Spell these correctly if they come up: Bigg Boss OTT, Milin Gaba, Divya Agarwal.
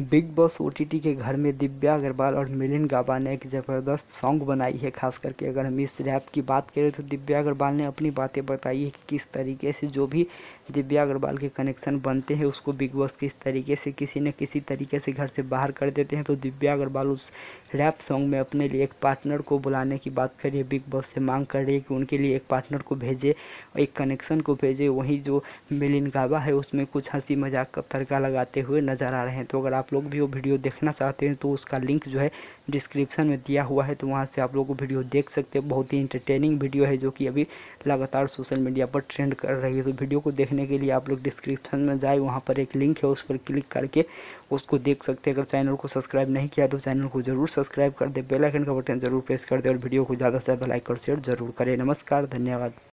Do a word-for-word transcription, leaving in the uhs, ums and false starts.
Big boss OTT के घर में दिव्या अग्रवाल और मिलिन गाबा ने एक ज़बरदस्त सॉन्ग बनाई है। खास करके अगर हम इस रैप की बात करें तो दिव्या अग्रवाल ने अपनी बातें बताई है कि किस तरीके से जो भी दिव्या अग्रवाल के कनेक्शन बनते हैं उसको बिग बॉस किस तरीके से किसी न किसी तरीके से घर से बाहर कर देते हैं। तो दिव्या अग्रवाल उस रैप सॉन्ग में अपने लिए एक पार्टनर को बुलाने की बात कर रही है, बिग बॉस से मांग कर रही है कि उनके लिए एक पार्टनर को भेजे, एक कनेक्शन को भेजे। वहीं जो मिलिन गाबा है उसमें कुछ हंसी मजाक का तड़का लगाते हुए नजर आ रहे हैं। तो अगर आप लोग भी वो वीडियो देखना चाहते हैं तो उसका लिंक जो है डिस्क्रिप्शन में दिया हुआ है, तो वहाँ से आप लोग वो वीडियो देख सकते हैं। बहुत ही इंटरटेनिंग वीडियो है जो कि अभी लगातार सोशल मीडिया पर ट्रेंड कर रही है। तो वीडियो को देखने के लिए आप लोग डिस्क्रिप्शन में जाए, वहाँ पर एक लिंक है, उस पर क्लिक करके उसको देख सकते हैं। अगर चैनल को सब्सक्राइब नहीं किया तो चैनल को जरूर सब्सक्राइब कर दे, बेल आइकन का बटन जरूर प्रेस कर दे और वीडियो को ज़्यादा से ज़्यादा लाइक और शेयर जरूर करें। नमस्कार, धन्यवाद।